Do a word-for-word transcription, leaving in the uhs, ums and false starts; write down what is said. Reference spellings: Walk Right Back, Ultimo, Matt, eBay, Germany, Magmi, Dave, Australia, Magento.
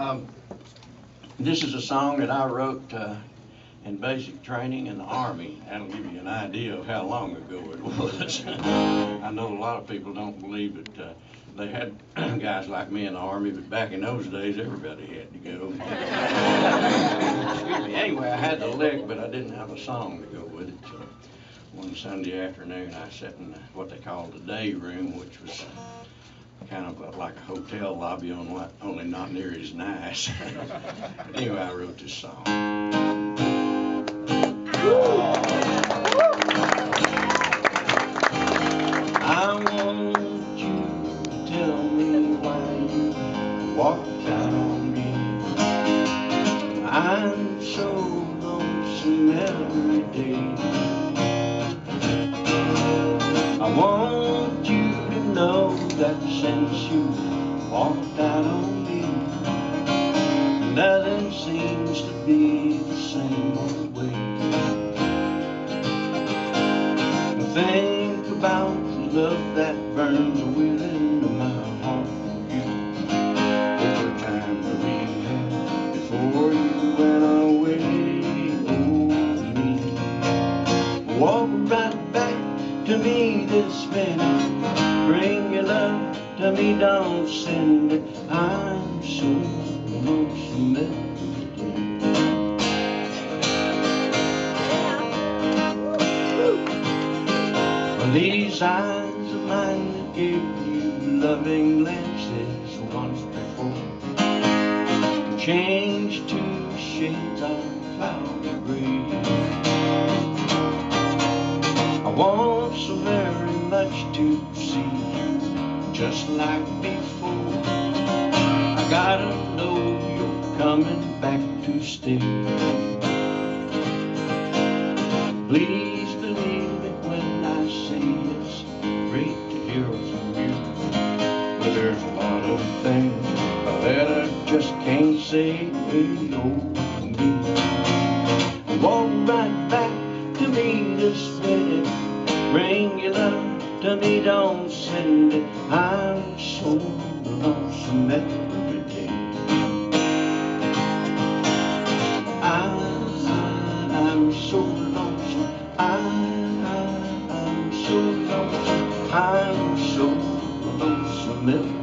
Um, this is a song that I wrote uh, in basic training in the Army. That'll give you an idea of how long ago it was. I know a lot of people don't believe it. Uh, they had guys like me in the Army, but back in those days, everybody had to go. Excuse me. Anyway, I had the lick, but I didn't have a song to go with it. So one Sunday afternoon, I sat in what they called the day room, which was kind of like a hotel lobby, on what, only not near as nice. But anyway, I wrote this song. I want you to tell me why you walked out on me. I'm so lonesome every day. I want you to know that since you walked out on me, nothing seems to be the same old way. Think about the love that burns within my heart for you. It's your time to rehab before you went away. Oh, me, walk right back to me this minute. Bring your love to me, don't send it. I'm so lonesome every day. Well, these eyes of mine that gave you loving glances once before changed to shades of cloudy gray. I want so very much to see you just like before. I gotta know you're coming back to stay. Please believe it when I say it's great to hear from you. But there's a lot of things that I just can't say no to me. Walk right back to me this minute. Bring your love to me, don't send it. I'm so lonesome every day. I, I, I'm so lonesome. I, I, I'm so lonesome. I'm so lonesome every day.